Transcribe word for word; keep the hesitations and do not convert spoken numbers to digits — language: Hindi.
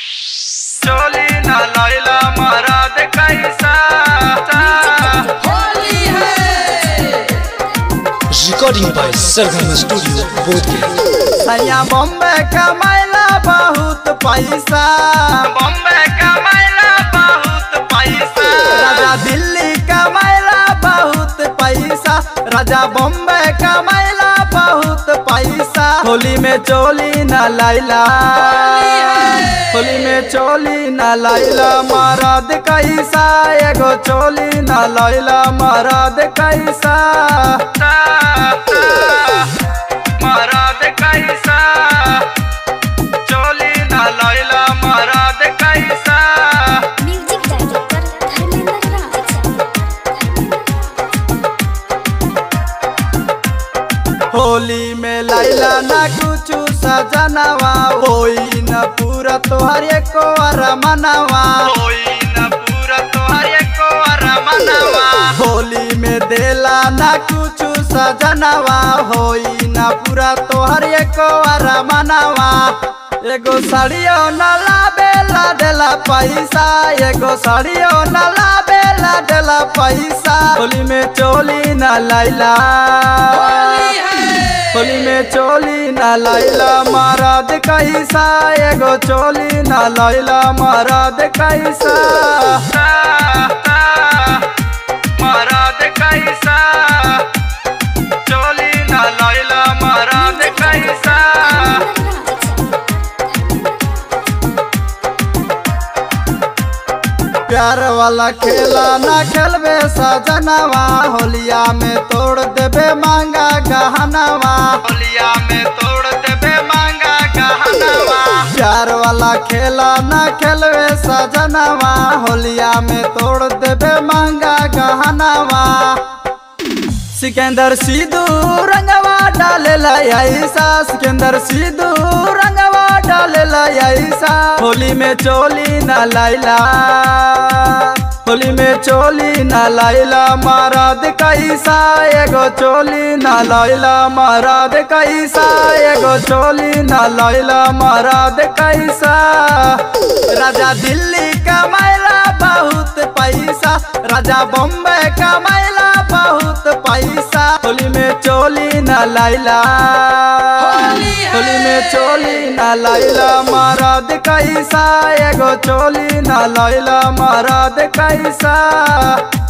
चोली ना लायला महाराज कैसा होली है। Recording by Sargam studio Bodhgaya. सैया बॉम्बे कमाइला बहुत पैसा, बॉम्बे कमाइला बहुत पैसा, राजा दिल्ली कमाइला बहुत पैसा, राजा बॉम्बे कमाइला बहुत पैसा। होली में चोली ना लायला, होली में चोली ना लायला महाराज कैसा, एगो चोली ना लायला महाराज कैसा, महाराज कैसा, चोली ना लायला महाराज कैसा। होली में लायला ना कुछ सजनावा, होई न पूरा तोहर एको अरमनवा, होई न पूरा तोहर एको अरमनवा। होली में देला ना कुछ सजनावा, होई न पूरा तोहर एको अरमनवा। एगो साड़ियो नला बेला देला पैसा, एगो साड़ियो नला बेला देला पैसा। होली में चोली ना लायला, होली में चोली ना लायला महाराज कैसा, एगो चोली ना लायला महाराज कैसा, महाराज कैसा, चोली ना लायला महाराज कैसा। प्यार वाला खेला ना खेलबे सजनवा, होलिया में तोड़ देबे मांगा गहनवा, होलिया में तोड़ देबे मांगा गहनवा। प्यार वाला खेला ना खेलबे सजनवा, होलिया में तोड़ देबे मांगा गहनवा। सिकंदर सिंदूर रंगवा डालेला ऐसा, सिकंदर सिंदूर रंगवा डालेला ऐसा। होली में चोली ना लायला, होली में चोली ना लायला महाराज कैसा, एगो चोली ना लायला महाराज कैसा, एगो चोली ना लायला महाराज कैसा। राजा दिल्ली कमाइला बहुत पैसा, राजा बॉम्बे कमाइला बहुत पैसा। होली में चोली ना लायला, होली में चोली ना लायला महाराज कैसा, एगो चोली ना लायला महाराज कैसा।